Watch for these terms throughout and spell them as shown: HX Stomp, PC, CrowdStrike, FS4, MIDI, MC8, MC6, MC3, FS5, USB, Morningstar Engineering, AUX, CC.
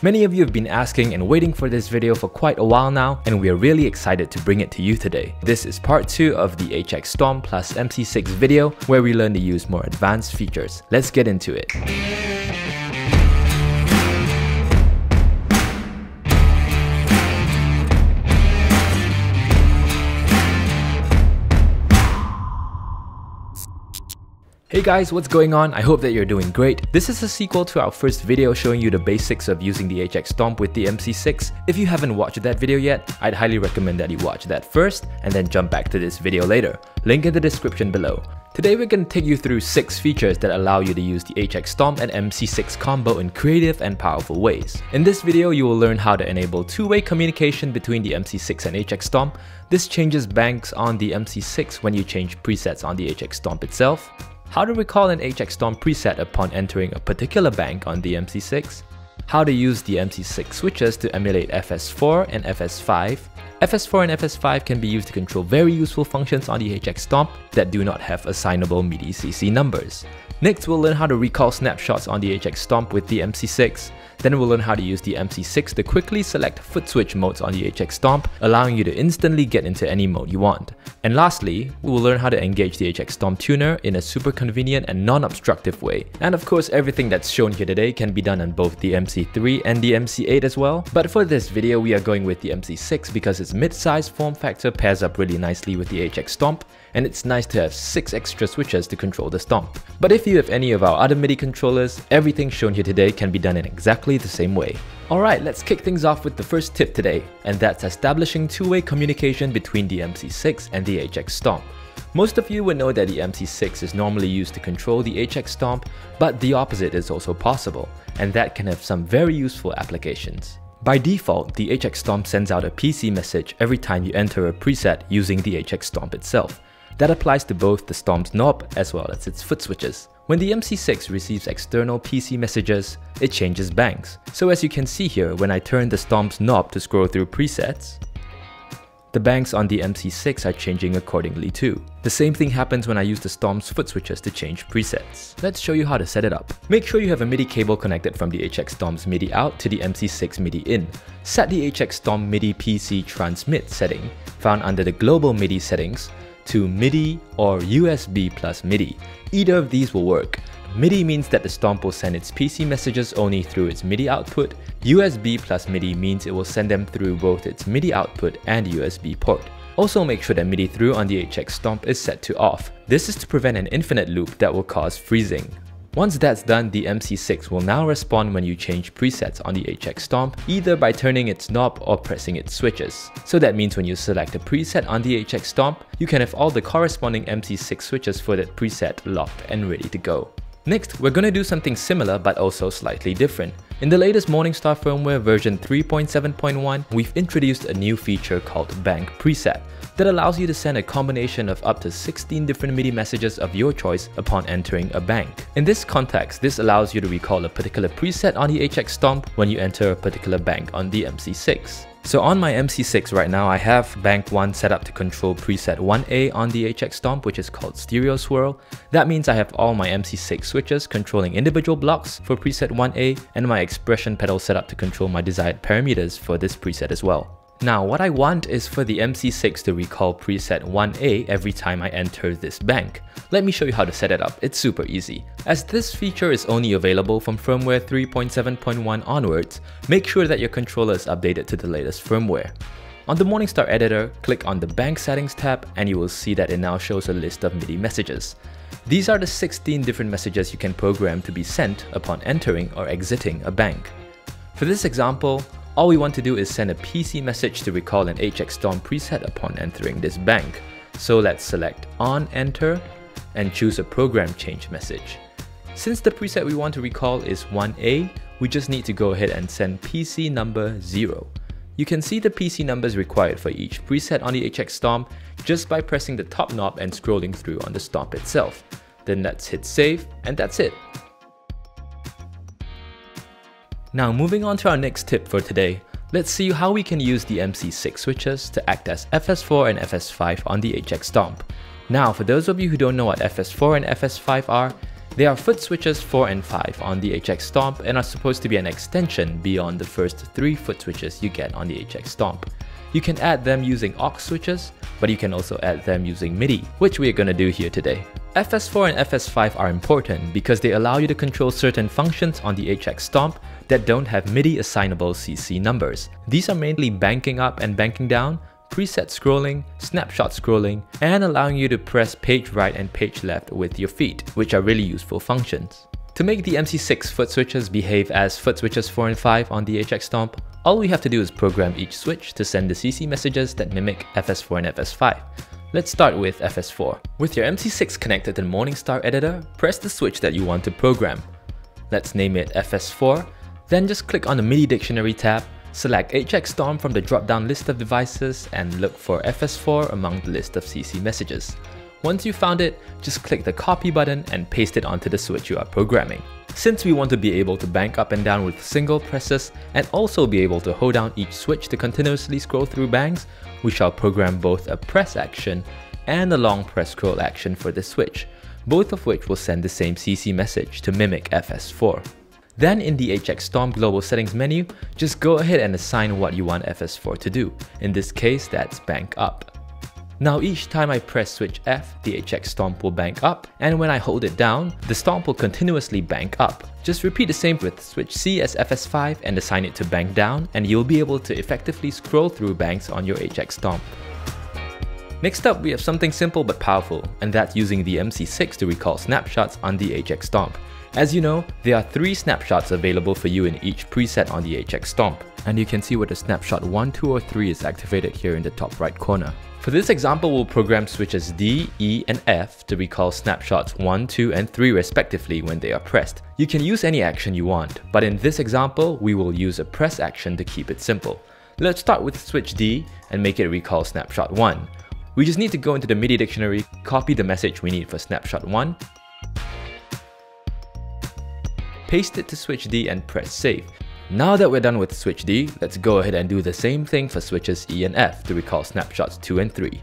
Many of you have been asking and waiting for this video for quite a while now, and we are really excited to bring it to you today. This is part 2 of the HX Stomp plus MC6 video, where we learn to use more advanced features. Let's get into it. Hey guys, what's going on? I hope that you're doing great. This is a sequel to our first video showing you the basics of using the HX Stomp with the MC6. If you haven't watched that video yet, I'd highly recommend that you watch that first and then jump back to this video later. Link in the description below. Today we're going to take you through 6 features that allow you to use the HX Stomp and MC6 combo in creative and powerful ways. In this video, you will learn how to enable two-way communication between the MC6 and HX Stomp. This changes banks on the MC6 when you change presets on the HX Stomp itself. How to recall an HX Stomp preset upon entering a particular bank on the MC6, how to use the MC6 switches to emulate FS4 and FS5. FS4 and FS5 can be used to control very useful functions on the HX Stomp that do not have assignable MIDI CC numbers. Next, we'll learn how to recall snapshots on the HX Stomp with the MC6. Then we'll learn how to use the MC6 to quickly select foot switch modes on the HX Stomp, allowing you to instantly get into any mode you want. And lastly, we will learn how to engage the HX Stomp tuner in a super convenient and non-obstructive way. And of course, everything that's shown here today can be done on both the MC3 and the MC8 as well. But for this video, we are going with the MC6 because its mid-size form factor pairs up really nicely with the HX Stomp, and it's nice to have 6 extra switches to control the Stomp. But if you have any of our other MIDI controllers, everything shown here today can be done in exactly the same way. Alright, let's kick things off with the first tip today, and that's establishing two-way communication between the MC6 and the HX Stomp. Most of you would know that the MC6 is normally used to control the HX Stomp, but the opposite is also possible, and that can have some very useful applications. By default, the HX Stomp sends out a PC message every time you enter a preset using the HX Stomp itself. That applies to both the Stomp's knob as well as its foot switches. When the MC6 receives external PC messages, it changes banks. So as you can see here, when I turn the Stomp's knob to scroll through presets, the banks on the MC6 are changing accordingly too. The same thing happens when I use the Stomp's foot switches to change presets. Let's show you how to set it up. Make sure you have a MIDI cable connected from the HX Stomp's MIDI out to the MC6 MIDI in. Set the HX Stomp MIDI PC transmit setting, found under the global MIDI settings, to MIDI or USB plus MIDI. Either of these will work. MIDI means that the Stomp will send its PC messages only through its MIDI output. USB plus MIDI means it will send them through both its MIDI output and USB port. Also make sure that MIDI through on the HX Stomp is set to off. This is to prevent an infinite loop that will cause freezing. Once that's done, the MC6 will now respond when you change presets on the HX Stomp, either by turning its knob or pressing its switches. So that means when you select a preset on the HX Stomp, you can have all the corresponding MC6 switches for that preset locked and ready to go. Next, we're going to do something similar but also slightly different. In the latest Morningstar firmware version 3.7.1, we've introduced a new feature called Bank Preset that allows you to send a combination of up to 16 different MIDI messages of your choice upon entering a bank. In this context, this allows you to recall a particular preset on the HX Stomp when you enter a particular bank on the MC6. So on my MC6 right now, I have bank 1 set up to control preset 1A on the HX Stomp, which is called Stereo Swirl. That means I have all my MC6 switches controlling individual blocks for preset 1A, and my expression pedal set up to control my desired parameters for this preset as well. Now what I want is for the MC6 to recall preset 1A every time I enter this bank. Let me show you how to set it up, it's super easy. As this feature is only available from firmware 3.7.1 onwards, make sure that your controller is updated to the latest firmware. On the Morningstar editor, click on the Bank Settings tab and you will see that it now shows a list of MIDI messages. These are the 16 different messages you can program to be sent upon entering or exiting a bank. For this example, all we want to do is send a PC message to recall an HX Stomp preset upon entering this bank. So let's select on enter and choose a program change message. Since the preset we want to recall is 1A, we just need to go ahead and send PC number 0. You can see the PC numbers required for each preset on the HX Stomp just by pressing the top knob and scrolling through on the Stomp itself. Then let's hit save and that's it. Now moving on to our next tip for today, let's see how we can use the MC6 switches to act as FS4 and FS5 on the HX Stomp. Now for those of you who don't know what FS4 and FS5 are, There are foot switches 4 and 5 on the HX Stomp and are supposed to be an extension beyond the first 3 foot switches you get on the HX Stomp. You can add them using aux switches, but you can also add them using MIDI, which we are going to do here today. FS4 and FS5 are important because they allow you to control certain functions on the HX Stomp that don't have MIDI assignable CC numbers. These are mainly banking up and banking down, preset scrolling, snapshot scrolling, and allowing you to press page right and page left with your feet, which are really useful functions. To make the MC6 foot switches behave as foot switches 4 and 5 on the HX Stomp, all we have to do is program each switch to send the CC messages that mimic FS4 and FS5. Let's start with FS4. With your MC6 connected to the Morningstar editor, press the switch that you want to program. Let's name it FS4, then just click on the MIDI dictionary tab, select HX Stomp from the drop-down list of devices and look for FS4 among the list of CC messages. Once you found it, just click the copy button and paste it onto the switch you are programming. Since we want to be able to bank up and down with single presses and also be able to hold down each switch to continuously scroll through bangs, we shall program both a press action and a long press scroll action for this switch, both of which will send the same CC message to mimic FS4. Then in the HX Stomp global settings menu, just go ahead and assign what you want FS4 to do. In this case, that's bank up. Now each time I press switch F, the HX Stomp will bank up, and when I hold it down, the Stomp will continuously bank up. Just repeat the same with switch C as FS5 and assign it to bank down, and you'll be able to effectively scroll through bangs on your HX Stomp. Next up, we have something simple but powerful, and that's using the MC6 to recall snapshots on the HX Stomp. As you know, there are 3 snapshots available for you in each preset on the HX Stomp, and you can see where the snapshot 1, 2, or 3 is activated here in the top right corner. For this example, we'll program switches D, E, and F to recall snapshots 1, 2, and 3 respectively when they are pressed. You can use any action you want, but in this example, we will use a press action to keep it simple. Let's start with switch D and make it recall snapshot 1. We just need to go into the MIDI dictionary, copy the message we need for snapshot 1, paste it to switch D and press save. Now that we're done with switch D, let's go ahead and do the same thing for switches E and F to recall snapshots 2 and 3.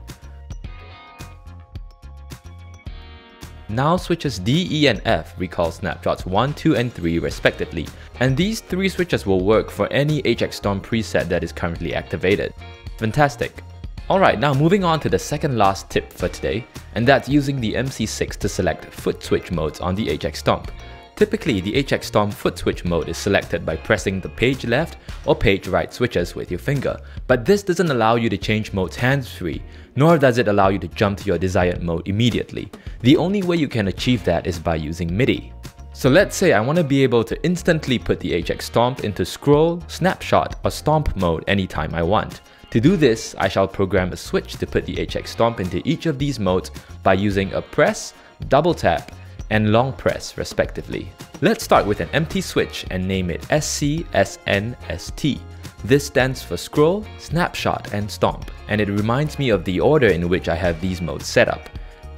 Now switches D, E, and F recall snapshots 1, 2, and 3 respectively, and these 3 switches will work for any HX Stomp preset that is currently activated. Fantastic! Alright, now moving on to the second last tip for today, and that's using the MC6 to select foot switch modes on the HX Stomp. Typically, the HX Stomp foot switch mode is selected by pressing the page left or page right switches with your finger, but this doesn't allow you to change modes hands-free, nor does it allow you to jump to your desired mode immediately. The only way you can achieve that is by using MIDI. So let's say I want to be able to instantly put the HX Stomp into scroll, snapshot, or stomp mode anytime I want. To do this, I shall program a switch to put the HX Stomp into each of these modes by using a press, double tap, and long press respectively. Let's start with an empty switch and name it SC, SN, ST. This stands for scroll, snapshot, and stomp, and it reminds me of the order in which I have these modes set up.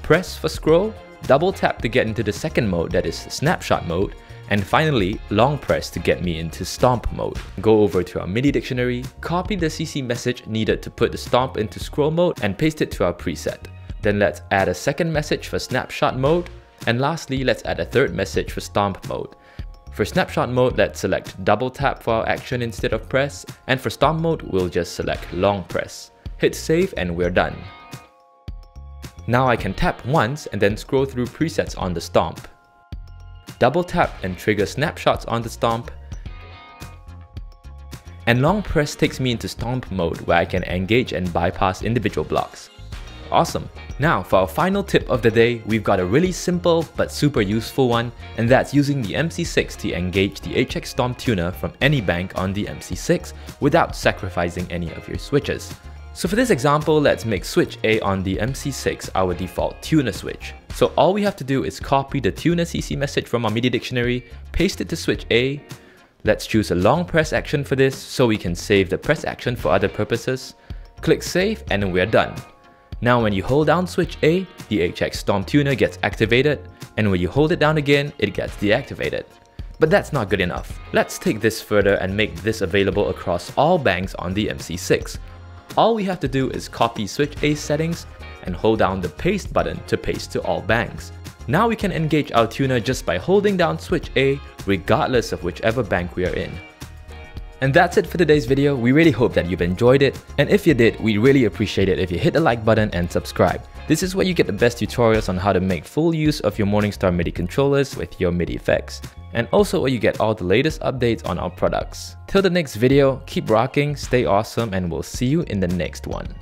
Press for scroll, double tap to get into the second mode that is snapshot mode, and finally, long press to get me into stomp mode. Go over to our MIDI dictionary, copy the CC message needed to put the stomp into scroll mode and paste it to our preset. Then let's add a second message for snapshot mode, and lastly, let's add a third message for stomp mode. For snapshot mode, let's select double tap for our action instead of press, and for stomp mode, we'll just select long press. Hit save and we're done. Now I can tap once and then scroll through presets on the stomp. Double tap and trigger snapshots on the stomp, and long press takes me into stomp mode where I can engage and bypass individual blocks. Awesome! Now for our final tip of the day, we've got a really simple but super useful one, and that's using the MC6 to engage the HX Stomp tuner from any bank on the MC6 without sacrificing any of your switches. So for this example, let's make switch A on the MC6 our default tuner switch. So all we have to do is copy the tuner CC message from our MIDI dictionary, paste it to switch A. Let's choose a long press action for this so we can save the press action for other purposes. Click save and we're done. Now when you hold down switch A, the HX Stomp tuner gets activated, and when you hold it down again, it gets deactivated. But that's not good enough. Let's take this further and make this available across all bangs on the MC6. All we have to do is copy switch A settings and hold down the paste button to paste to all bangs. Now we can engage our tuner just by holding down switch A, regardless of whichever bank we are in. And that's it for today's video. We really hope that you've enjoyed it, and if you did, we'd really appreciate it if you hit the like button and subscribe. This is where you get the best tutorials on how to make full use of your Morningstar MIDI controllers with your MIDI effects, and also where you get all the latest updates on our products. Till the next video, keep rocking, stay awesome, and we'll see you in the next one.